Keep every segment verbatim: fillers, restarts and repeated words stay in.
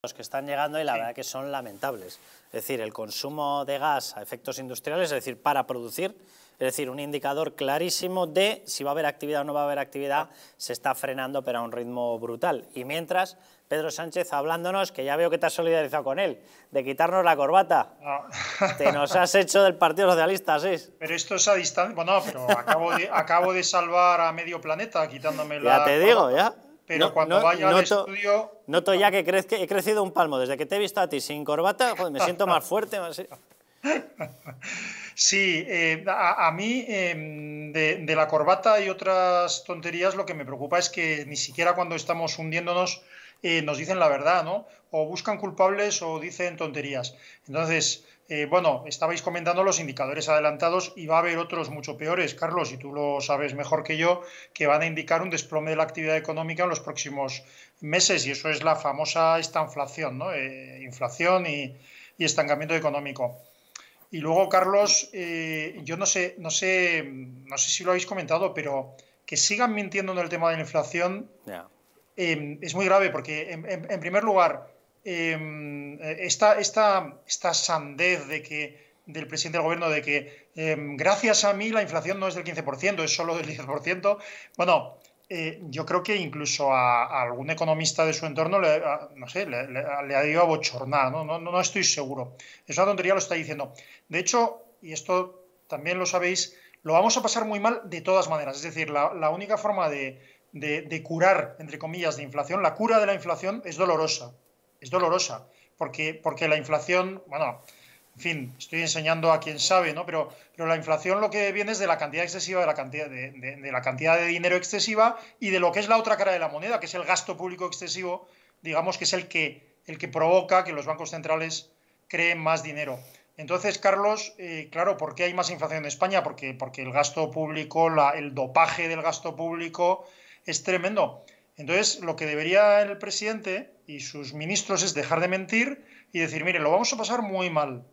Los que están llegando y la verdad que son lamentables. Es decir, el consumo de gas a efectos industriales, es decir, para producir, es decir, un indicador clarísimo de si va a haber actividad o no va a haber actividad, se está frenando pero a un ritmo brutal. Y mientras, Pedro Sánchez hablándonos, que ya veo que te has solidarizado con él, de quitarnos la corbata. No. Te nos has hecho del Partido Socialista, sí. Pero esto es a distancia. Bueno, pero acabo de, acabo de salvar a medio planeta quitándome la... Ya te digo, ya. Pero no, cuando no, vaya noto, al estudio... Noto ya que crezque, he crecido un palmo. Desde que te he visto a ti sin corbata, joder, me siento más fuerte. Más... Sí, eh, a, a mí eh, de, de la corbata y otras tonterías lo que me preocupa es que ni siquiera cuando estamos hundiéndonos eh, nos dicen la verdad, ¿no? O buscan culpables o dicen tonterías. Entonces... Eh, bueno, estabais comentando los indicadores adelantados y va a haber otros mucho peores, Carlos, y tú lo sabes mejor que yo, que van a indicar un desplome de la actividad económica en los próximos meses, y eso es la famosa estanflación, ¿no? Eh, inflación y, y estancamiento económico. Y luego, Carlos, eh, yo no sé, no sé, no sé si lo habéis comentado, pero que sigan mintiendo en el tema de la inflación eh, es muy grave, porque en, en, en primer lugar... Eh, esta, esta, esta sandez de que, del presidente del gobierno de que eh, gracias a mí la inflación no es del quince por ciento, es solo del diez por ciento. Bueno, eh, yo creo que incluso a, a algún economista de su entorno le, a, no sé, le, le, le ha ido a bochornar, ¿no? No, no, no estoy seguro. Es una tontería, lo está diciendo. De hecho, y esto también lo sabéis, lo vamos a pasar muy mal de todas maneras. Es decir, la, la única forma de, de, de curar, entre comillas, de inflación, la cura de la inflación es dolorosa. Es dolorosa, porque, porque la inflación, bueno, en fin, estoy enseñando a quien sabe, ¿no? Pero, pero la inflación lo que viene es de la cantidad excesiva, de la cantidad de, de, de la cantidad de dinero excesiva y de lo que es la otra cara de la moneda, que es el gasto público excesivo, digamos que es el que, el que provoca que los bancos centrales creen más dinero. Entonces, Carlos, eh, claro, ¿por qué hay más inflación en España? Porque, porque el gasto público, la, el dopaje del gasto público es tremendo. Entonces, lo que debería el presidente y sus ministros es dejar de mentir y decir, mire, lo vamos a pasar muy mal.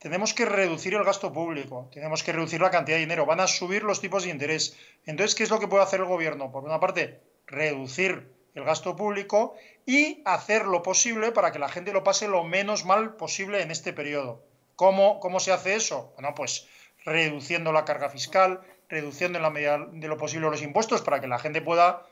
Tenemos que reducir el gasto público, tenemos que reducir la cantidad de dinero, van a subir los tipos de interés. Entonces, ¿qué es lo que puede hacer el gobierno? Por una parte, reducir el gasto público y hacer lo posible para que la gente lo pase lo menos mal posible en este periodo. ¿Cómo, cómo se hace eso? Bueno, pues reduciendo la carga fiscal, reduciendo en la medida de lo posible los impuestos para que la gente pueda...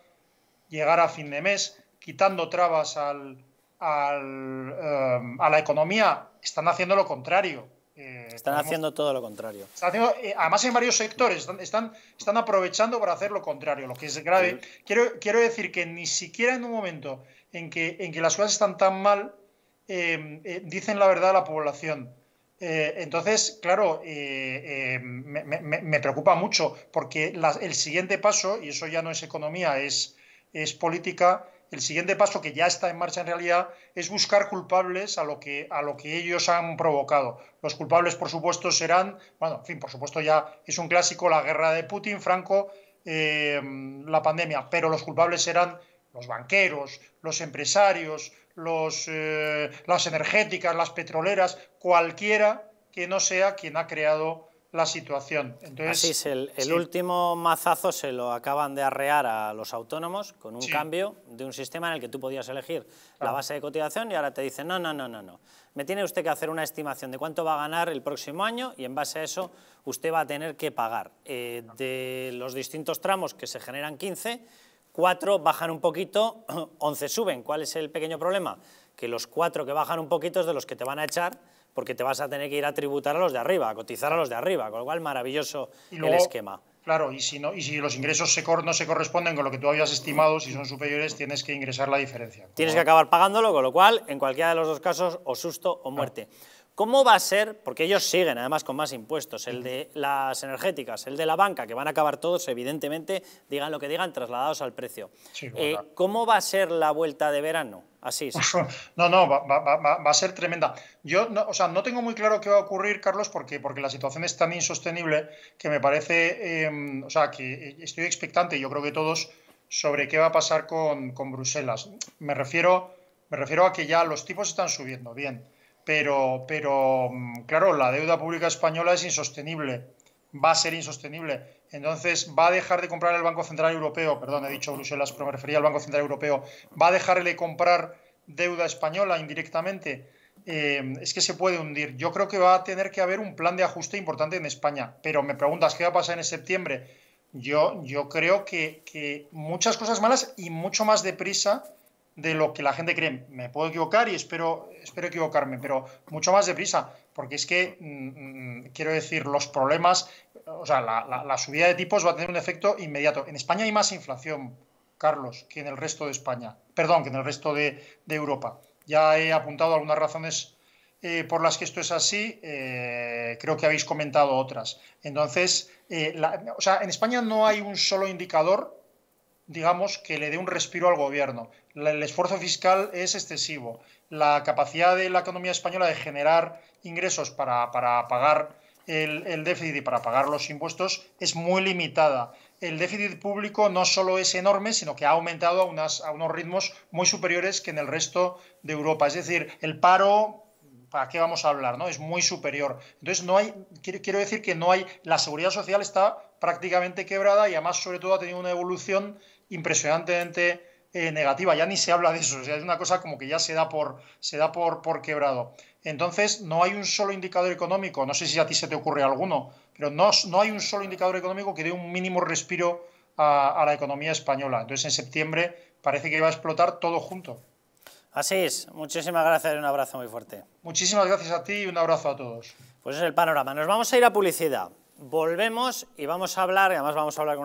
llegar a fin de mes, quitando trabas al, al, um, a la economía. Están haciendo lo contrario. Eh, están tenemos, haciendo todo lo contrario. Están haciendo, eh, además en varios sectores, están, están, están aprovechando para hacer lo contrario, lo que es grave. Sí. Quiero, quiero decir que ni siquiera en un momento en que, en que las cosas están tan mal, eh, eh, dicen la verdad a la población. Eh, entonces, claro, eh, eh, me, me, me preocupa mucho, porque la, el siguiente paso, y eso ya no es economía, es... es política, el siguiente paso que ya está en marcha en realidad es buscar culpables a lo que, a lo que ellos han provocado. Los culpables, por supuesto, serán, bueno, en fin, por supuesto ya es un clásico, la guerra de Putin, Franco, eh, la pandemia, pero los culpables serán los banqueros, los empresarios, los, eh, las energéticas, las petroleras, cualquiera que no sea quien ha creado la situación. Entonces, así es, el, el sí. último mazazo se lo acaban de arrear a los autónomos con un sí. cambio de un sistema en el que tú podías elegir claro. la base de cotización y ahora te dicen, no, no, no, no, no. Me tiene usted que hacer una estimación de cuánto va a ganar el próximo año y en base a eso usted va a tener que pagar. Eh, claro. De los distintos tramos que se generan quince, cuatro bajan un poquito, once suben. ¿Cuál es el pequeño problema? Que los cuatro que bajan un poquito es de los que te van a echar, porque te vas a tener que ir a tributar a los de arriba, a cotizar a los de arriba, con lo cual maravilloso y luego, el esquema. Claro, y si, no, y si los ingresos se cor, no se corresponden con lo que tú habías estimado, si son superiores tienes que ingresar la diferencia. Tienes que acabar pagándolo, con lo cual en cualquiera de los dos casos o susto o muerte. Claro. ¿Cómo va a ser? Porque ellos siguen además con más impuestos, el de las energéticas, el de la banca, que van a acabar todos evidentemente, digan lo que digan, trasladados al precio. Sí, eh, ¿Cómo va a ser la vuelta de verano? Así es. No, no, va, va, va, va a ser tremenda. Yo no, o sea, no tengo muy claro qué va a ocurrir, Carlos, porque, porque la situación es tan insostenible que me parece, eh, o sea, que estoy expectante, yo creo que todos, sobre qué va a pasar con, con Bruselas. Me refiero, me refiero a que ya los tipos están subiendo, bien, pero, pero claro, la deuda pública española es insostenible, va a ser insostenible. Entonces, va a dejar de comprar el Banco Central Europeo, perdón, he dicho Bruselas, pero me refería al Banco Central Europeo, va a dejar de comprar deuda española indirectamente, eh, es que se puede hundir. Yo creo que va a tener que haber un plan de ajuste importante en España. Pero me preguntas, ¿qué va a pasar en septiembre? Yo, yo creo que, que muchas cosas malas y mucho más deprisa de lo que la gente cree. Me puedo equivocar y espero, espero equivocarme, pero mucho más deprisa, porque es que, mm, quiero decir, los problemas, o sea, la, la, la subida de tipos va a tener un efecto inmediato. En España hay más inflación, Carlos, que en el resto de España, perdón, que en el resto de, de Europa. Ya he apuntado algunas razones eh, por las que esto es así, eh, creo que habéis comentado otras. Entonces, eh, la, o sea, en España no hay un solo indicador, digamos, que le dé un respiro al gobierno. La, el esfuerzo fiscal es excesivo. La capacidad de la economía española de generar ingresos para, para pagar el, el déficit y para pagar los impuestos es muy limitada. El déficit público no solo es enorme, sino que ha aumentado a, unas, a unos ritmos muy superiores que en el resto de Europa. Es decir, el paro, ¿para qué vamos a hablar?, ¿no? Es muy superior. Entonces, no hay, quiero, quiero decir que no hay... La seguridad social está prácticamente quebrada y además, sobre todo, ha tenido una evolución impresionantemente eh, negativa. Ya ni se habla de eso, o sea, es una cosa como que ya se da por se da por, por quebrado. Entonces, no hay un solo indicador económico, no sé si a ti se te ocurre alguno, pero no, no hay un solo indicador económico que dé un mínimo respiro a, a la economía española. Entonces, en septiembre parece que va a explotar todo junto. Así es, muchísimas gracias y un abrazo muy fuerte. Muchísimas gracias a ti y un abrazo a todos. Pues es el panorama. Nos vamos a ir a publicidad, volvemos y vamos a hablar, y además vamos a hablar con